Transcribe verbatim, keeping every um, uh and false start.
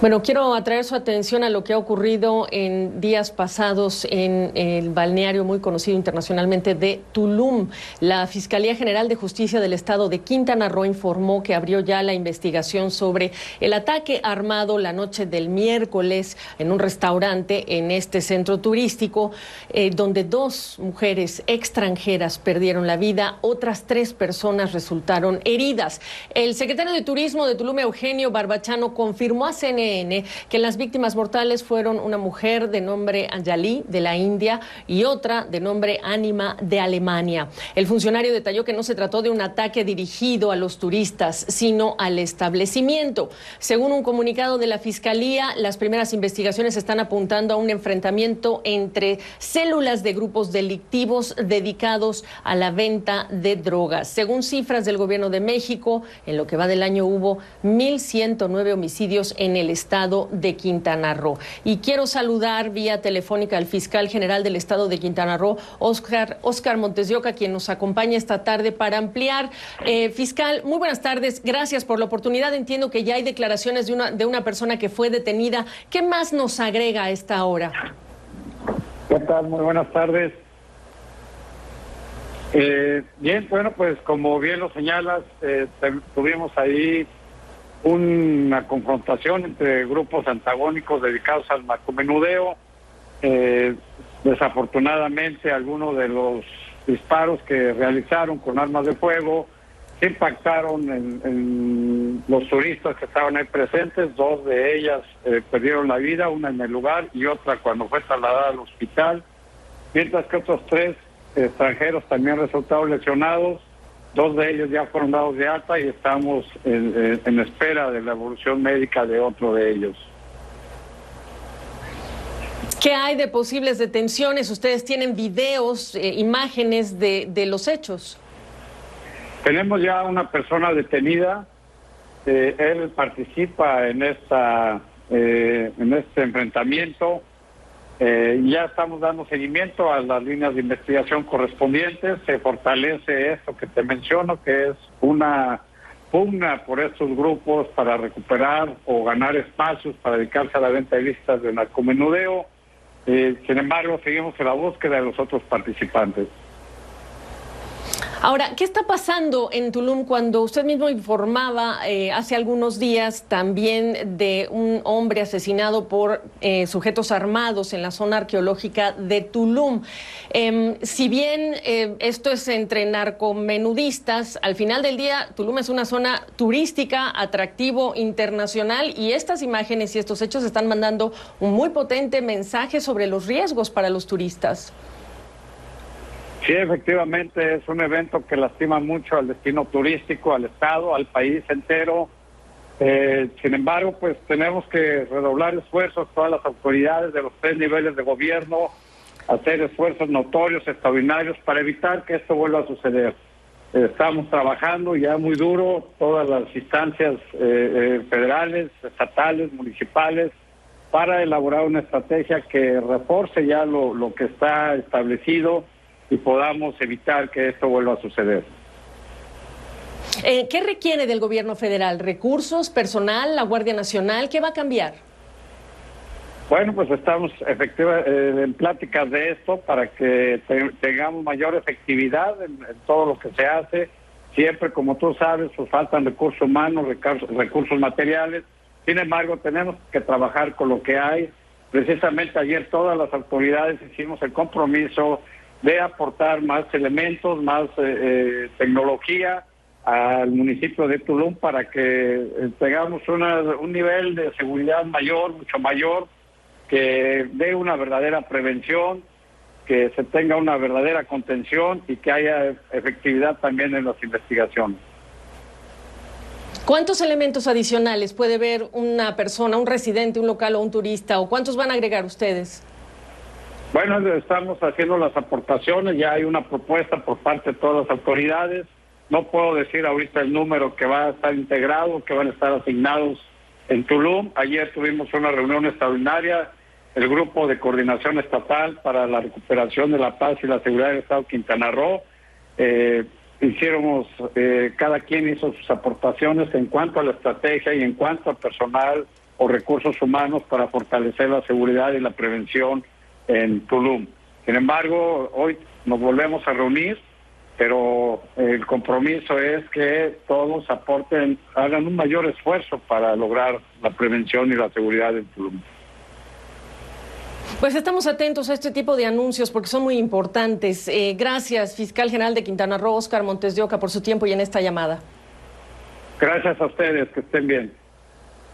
Bueno, quiero atraer su atención a lo que ha ocurrido en días pasados en el balneario muy conocido internacionalmente de Tulum. La Fiscalía General de Justicia del Estado de Quintana Roo informó que abrió ya la investigación sobre el ataque armado la noche del miércoles en un restaurante en este centro turístico, eh, donde dos mujeres extranjeras perdieron la vida, otras tres personas resultaron heridas. El secretario de Turismo de Tulum, Eugenio Barbachano, confirmó a C N N que las víctimas mortales fueron una mujer de nombre Anjali, de la India, y otra de nombre Ánima, de Alemania. El funcionario detalló que no se trató de un ataque dirigido a los turistas, sino al establecimiento. Según un comunicado de la Fiscalía, las primeras investigaciones están apuntando a un enfrentamiento entre células de grupos delictivos dedicados a la venta de drogas. Según cifras del Gobierno de México, en lo que va del año hubo mil ciento nueve homicidios en el estado de Quintana Roo. Y quiero saludar vía telefónica al fiscal general del estado de Quintana Roo, Óscar, Óscar Montes de Oca, quien nos acompaña esta tarde para ampliar. Eh, fiscal, muy buenas tardes, gracias por la oportunidad. Entiendo que ya hay declaraciones de una, de una persona que fue detenida. ¿Qué más nos agrega a esta hora? ¿Qué tal? Muy buenas tardes. Eh, bien, bueno, pues como bien lo señalas, eh, tuvimos ahí una confrontación entre grupos antagónicos dedicados al narcomenudeo. Eh, desafortunadamente, algunos de los disparos que realizaron con armas de fuego impactaron en, en los turistas que estaban ahí presentes. Dos de ellas eh, perdieron la vida, una en el lugar y otra cuando fue trasladada al hospital, mientras que otros tres extranjeros también resultaron lesionados. Dos de ellos ya fueron dados de alta y estamos en, en espera de la evolución médica de otro de ellos. ¿Qué hay de posibles detenciones? ¿Ustedes tienen videos, eh, imágenes de, de los hechos? Tenemos ya una persona detenida. Eh, él participa en esta eh, en este enfrentamiento. Eh, ya estamos dando seguimiento a las líneas de investigación correspondientes. Se fortalece esto que te menciono, que es una pugna por estos grupos para recuperar o ganar espacios para dedicarse a la venta de listas de narcomenudeo. Eh, sin embargo, seguimos en la búsqueda de los otros participantes. Ahora, ¿qué está pasando en Tulum cuando usted mismo informaba eh, hace algunos días también de un hombre asesinado por eh, sujetos armados en la zona arqueológica de Tulum? Eh, si bien eh, esto es entre narcomenudistas, al final del día Tulum es una zona turística, atractivo, internacional, y estas imágenes y estos hechos están mandando un muy potente mensaje sobre los riesgos para los turistas. Sí, efectivamente, es un evento que lastima mucho al destino turístico, al estado, al país entero. Eh, sin embargo, pues tenemos que redoblar esfuerzos, todas las autoridades de los tres niveles de gobierno, hacer esfuerzos notorios, extraordinarios, para evitar que esto vuelva a suceder. Eh, estamos trabajando ya muy duro, todas las instancias eh, eh, federales, estatales, municipales, para elaborar una estrategia que reforce ya lo, lo que está establecido y podamos evitar que esto vuelva a suceder. Eh, ¿Qué requiere del gobierno federal? ¿Recursos, personal, la Guardia Nacional? ¿Qué va a cambiar? Bueno, pues estamos efectiva, eh, en pláticas de esto para que te, tengamos mayor efectividad en, en todo lo que se hace. Siempre, como tú sabes, pues faltan recursos humanos, recursos, recursos materiales. Sin embargo, tenemos que trabajar con lo que hay. Precisamente ayer todas las autoridades hicimos el compromiso de aportar más elementos, más eh, tecnología al municipio de Tulum para que tengamos una, un nivel de seguridad mayor, mucho mayor, que dé una verdadera prevención, que se tenga una verdadera contención y que haya efectividad también en las investigaciones. ¿Cuántos elementos adicionales puede ver una persona, un residente, un local o un turista? ¿O cuántos van a agregar ustedes? Bueno, estamos haciendo las aportaciones, ya hay una propuesta por parte de todas las autoridades. No puedo decir ahorita el número que va a estar integrado, que van a estar asignados en Tulum. Ayer tuvimos una reunión extraordinaria, el Grupo de Coordinación Estatal para la Recuperación de la Paz y la Seguridad del Estado de Quintana Roo. Eh, hicieron, eh, cada quien hizo sus aportaciones en cuanto a la estrategia y en cuanto a personal, o recursos humanos para fortalecer la seguridad y la prevención en Tulum. Sin embargo, hoy nos volvemos a reunir, pero el compromiso es que todos aporten, hagan un mayor esfuerzo para lograr la prevención y la seguridad en Tulum. Pues estamos atentos a este tipo de anuncios porque son muy importantes. Eh, gracias, Fiscal General de Quintana Roo, Óscar Montes de Oca, por su tiempo y en esta llamada. Gracias a ustedes, que estén bien.